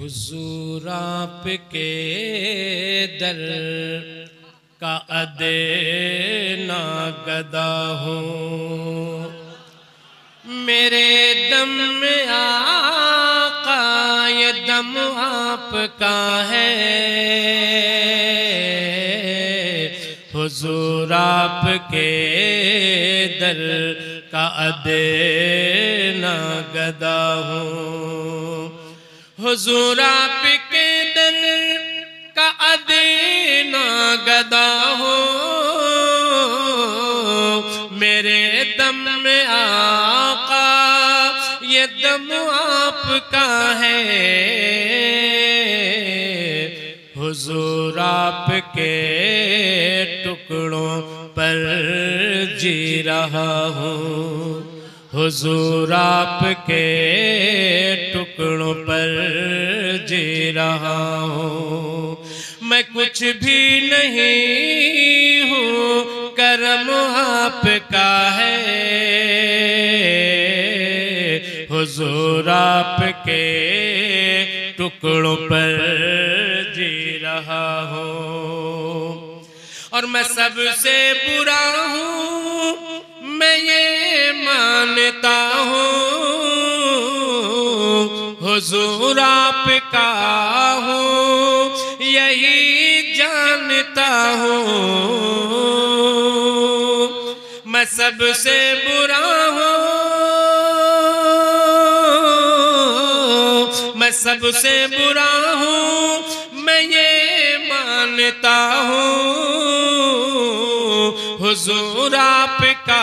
हुजूर आपके दर का अदे ना गदा हूँ, मेरे दम में आका ये दम आपका है। हुजूर आपके दर का अदे ना गदा हूँ, हुजूर आपके दर का अदीना गदा हो, मेरे दम में आका ये दम आपका है। हुजूर आपके टुकड़ों पर जी रहा हूँ, हुजूर आपके टुकड़ों पर जी रहा हूँ। मैं कुछ भी नहीं हूँ, करम आपका है। हुजूर आपके टुकड़ों पर जी रहा हूँ। और मैं सबसे बुरा हूँ, मैं ये मानता हूँ, हुजूर आपका हूँ यही जानता हूँ। मैं सबसे बुरा हूँ, मैं सबसे बुरा हूँ, मैं ये मानता हूँ हुजूर आपका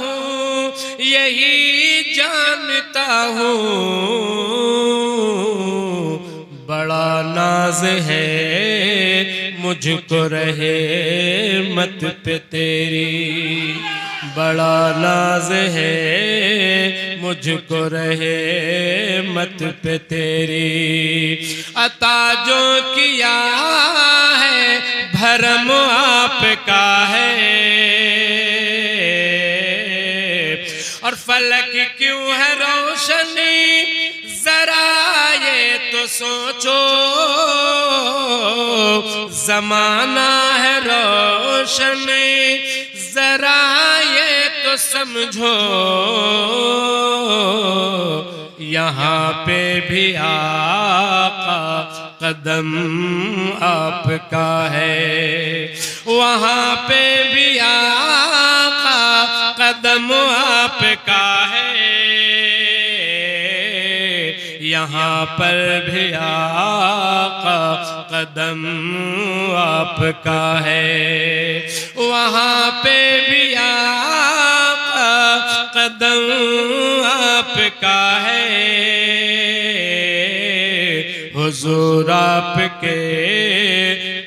हूँ यही जानता हूँ। बड़ा नाज है मुझको रहे मत पे तेरी, बड़ा नाज है मुझको रहे मत पे तेरी। अता जो किया है भरम आपका है, और फलक क्यों है रोशनी जरा ये तो सोचो, जमाना है रोशनी जरा ये तो समझो। यहाँ पे भी आका कदम आपका है, वहाँ पे भी आका कदम आपका है। यहाँ पर भी आका कदम आपका है, वहाँ पे भी आका कदम आपका है। हुजूर आपके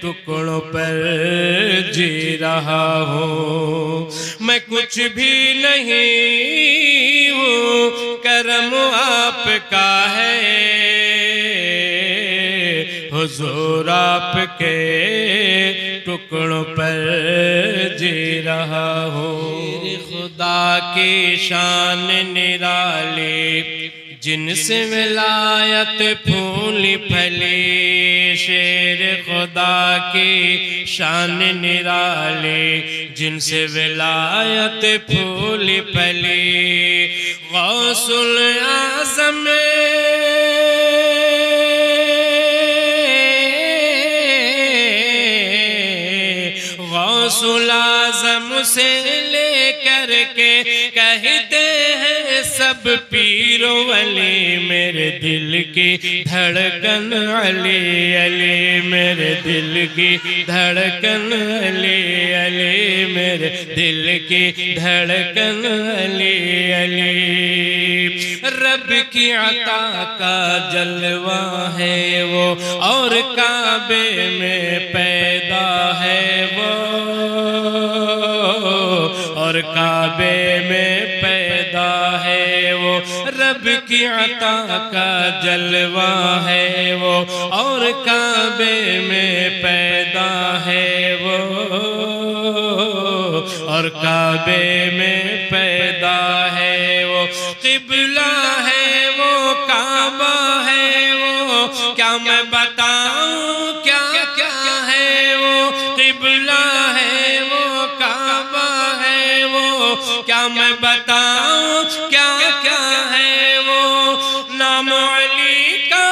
टुकड़ों पर जी रहा हूँ, मैं कुछ भी नहीं हूँ, करम आपका है। हुजूर आपके टुकड़ों पर जी रहा हूँ। खुदा की शान निराली जिनसे विलायत फूली फली, शेर खुदा की शान निराली जिनसे विलायत फूली फली। गौसुल आज़म गौसुल आज़म से लेकर के कहते हैं सब पीरो अली, मेरे दिल की धड़कन अली अली, मेरे दिल की धड़कन अली अली, मेरे दिल की धड़कन अली अली। रब की अता का जलवा है वो, और काबे में पैदा है वो, और काबे में पैदा है वो। रब की अता का जलवा है वो, और काबे में पैदा है वो, और काबे में पैदा है वो। किबला है वो, काबा है वो, क्या मैं बताऊं क्या क्या है वो क़िबला है वो काबा है वो, क्या मैं बताऊं क्या क्या है वो नाम अली का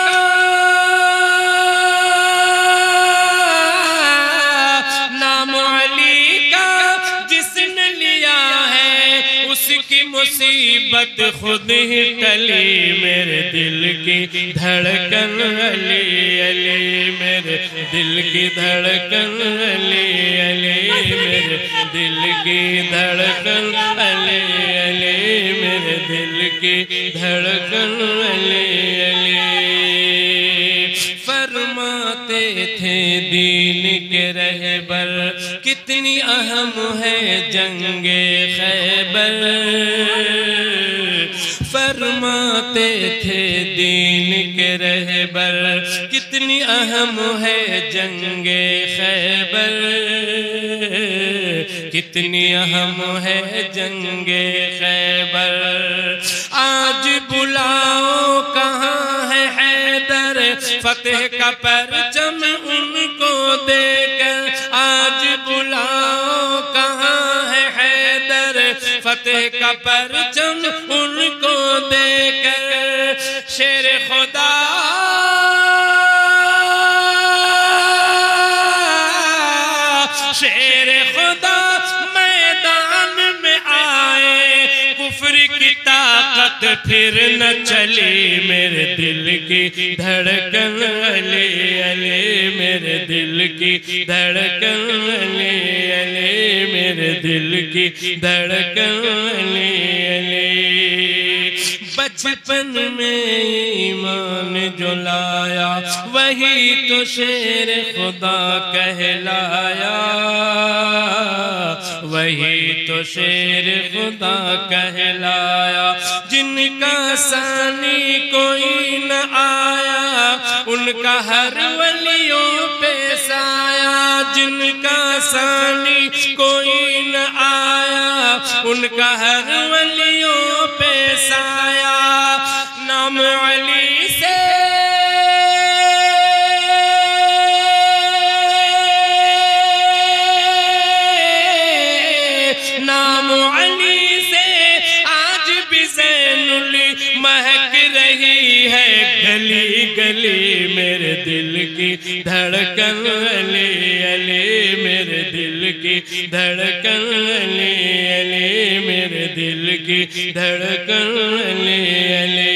नाम अली का, जिसने लिया है उसकी मुसीबत खुद ही टली मेरे दिल की धड़कन अली अली मेरे दिल की धड़कन अली अली मेरे दिल की धड़कन अली अली मेरे दिल की धड़कन अली अली। फरमाते थे दीन के रहबर कितनी अहम है जंगे खैबर, फरमाते थे दीन के रहबर कितनी अहम है जंगे खैबर, कितनी अहम है जंगे खैबर। आज बुलाओ कहाँ है हैदर फतेह का परचम उनको देकर, आज बुलाओ कहाँ है हैदर फतेह का परचम उनको देकर। शेर खुदा शेर खुदा मैदान में आए कुफ्र की ताकत फिर न चली मेरे दिल की धड़कन अली अली मेरे दिल की धड़कन अली अली मेरे दिल की धड़कन अली अली। बचपन में ईमान जो लाया वही तो शेर खुदा कहलाया, वही तो शेर खुदा कहलाया। जिनका सानी कोई न आया उनका हर वलियों पे साया, जिनका सानी कोई न आया उनका हर वलियों पे साया। नाम अली से नाम अली से आज भी ज़ैनुल महक रही है गली गली मेरे दिल की धड़कन अली अली मेरे दिल की धड़कन अली अली मेरे दिल की धड़कन अली अली।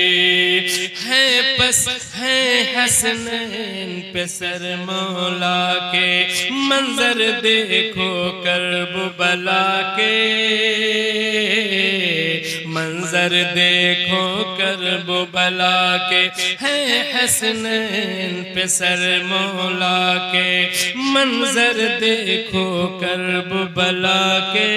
है बस है हसनैन पे सर मौला के मंजर देखो करबला के, मंजर देखो करबला के। हैं हसनैन पे सर मौला के मंजर देखो करबला के,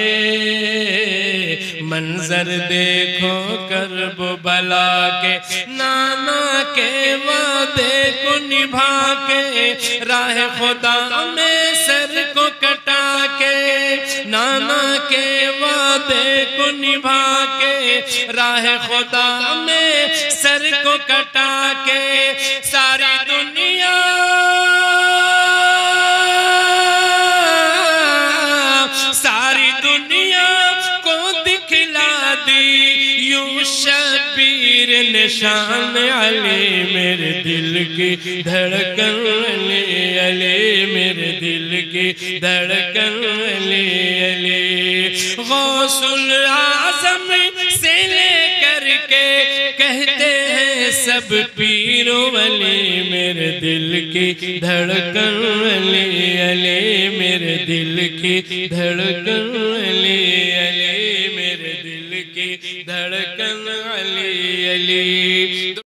मंजर देखो करबला के। नाना के वादे को निभा के राह खुदा में सर को कटा के, नाना के वादे को निभा के राह खुदा में सर को कटा के। सारी दुनिया सारी दुनिया को दिखला दी यूं शबीर निशान अली मेरे दिल की धड़कन अली अली मेरे दिल की धड़कन अली अली। गौसुल आज़म से लेकर के कहते हैं सब पीरों अली मेरे दिल की धड़कन अली अली मेरे दिल की धड़कन अली अली मेरे दिल की धड़कन अली अली।